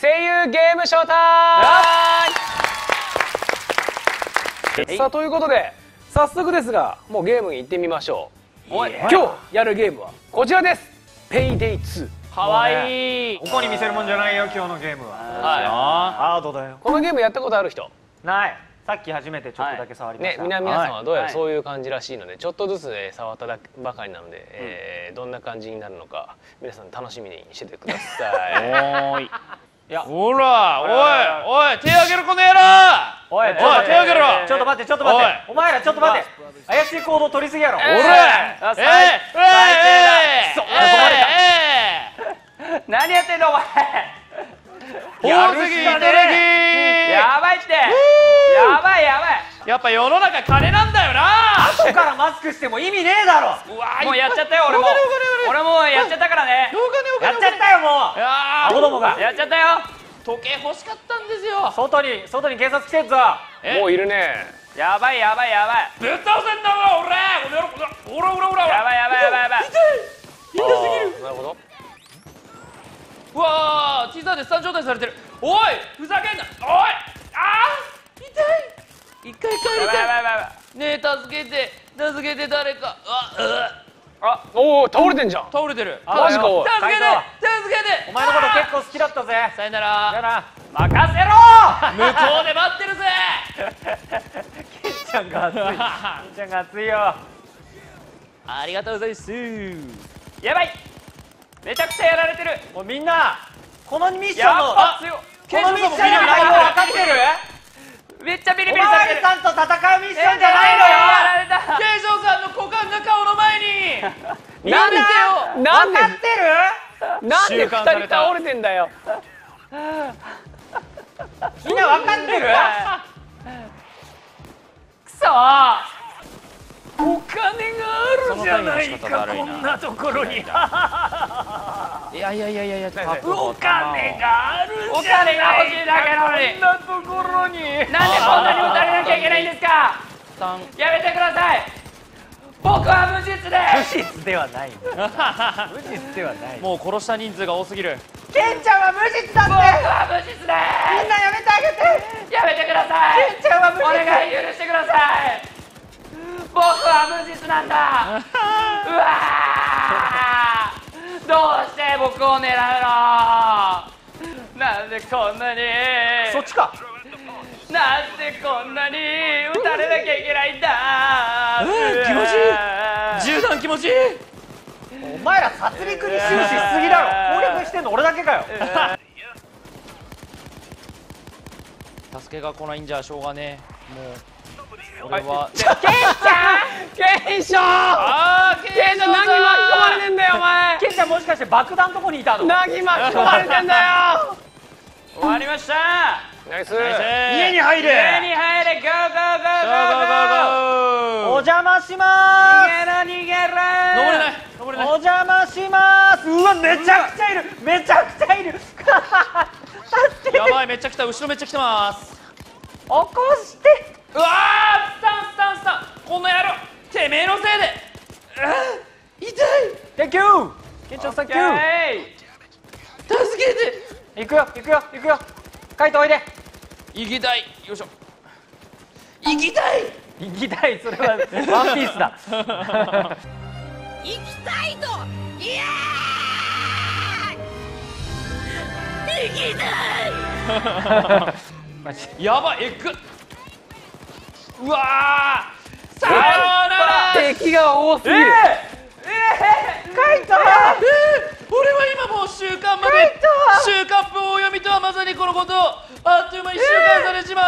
声優ゲームショータイム。さあということで早速ですがもうゲームに行ってみましょう。今日やるゲームはこちらです。ペイデイ2。かわいい。ここに見せるもんじゃないよ今日のゲームは。ハードだよ。このゲームやったことある人？ない。さっき初めてちょっとだけ触りました。皆さんはどうやらそういう感じらしいので、ちょっとずつ触ったばかりなので、どんな感じになるのか皆さん楽しみにしててください。おい。いや。ほら、おいおい手あげるこの野郎。おい手あげろ。ちょっと待ってちょっと待って。お前らちょっと待って。怪しい行動取りすぎやろ。おら。何やってんのお前。やる気がね。やばいって。やばいやばい。やっぱ世の中金なんだよな。後からマスクしても意味ねえだろ。うわもうやっちゃったよ。俺もやっちゃったからね。やっちゃったよもう。子供がやっちゃったよ。時計欲しかったんですよ。外に警察来てるぞ。もういるね。やばいやばいやばい。ぶっ倒せんだわ俺。おらおらおら。やばいやばいやばいやばい。痛い。痛すぎる。なるほど。うわ小さいでスタン状態されてる。おいふざけんな。おいあ。一回帰りたいねえ。助けて誰か。あおお倒れてんじゃん。倒れてる。マジかおい。助けてお前のこと結構好きだったぜ。さよなら。任せろ。向こうで待ってるぜ。金ちゃんが熱いよ。ありがとうございます。やばいめちゃくちゃやられてる。おいみんなこのミッションの内容分かってる？めっちゃビリビリされてる。お巡りさんと戦うミッションじゃないのよ。警長さんの股間が顔の前に。やめてよ。なんで分かってる？なんで二人倒れてんだよ。みんな分かってる？くそー。お金があるじゃないかこんなところに。いやお金があるじゃないかこんなところに。なんでこんなにもたれなきゃいけないんですか。やめてください。僕は無実です。無実ではない無実ではない。もう殺した人数が多すぎる。ケンちゃんは無実だって。僕は無実です。みんなやめてあげて。やめてください。ケンちゃんは無実。お願い許してください。僕は無実なんだ。うわーどうして僕を狙うの。なんでこんなに。そっちか。なんでこんなに撃たれなきゃいけないんだ。気持ちいい。銃弾気持ちいい。お前ら殺戮に終始しすぎだろ。攻略してんの俺だけかよ。助けが来ないんじゃしょうがねえ。もう俺はケンちゃんケンショー。ケンちゃん何巻き込まれてんだよお前。ケンちゃんもしかして爆弾のとこにいたの。何巻き込まれてんだよ。終わりました。ナイス。家に入れゴーゴーゴーゴーゴー。お邪魔します。逃げろ。お邪魔します。うわめちゃくちゃいる。やばいめっちゃ来た。後ろめっちゃ来てます。起こして。うわースタンこの野郎てめえのせいで。痛い。サンキューケンちゃんサンキュー。助けて。行くよカイトおいで。行きたい。よいしょ。行きたいそれはワンピースだ。行きたいといやー行きたい。やばい行く。うわーさよなら。敵が多すぎる。カイト俺は今もう週刊まで週刊プをお読みとはまさにこのこと。あっという間に週刊されちまう。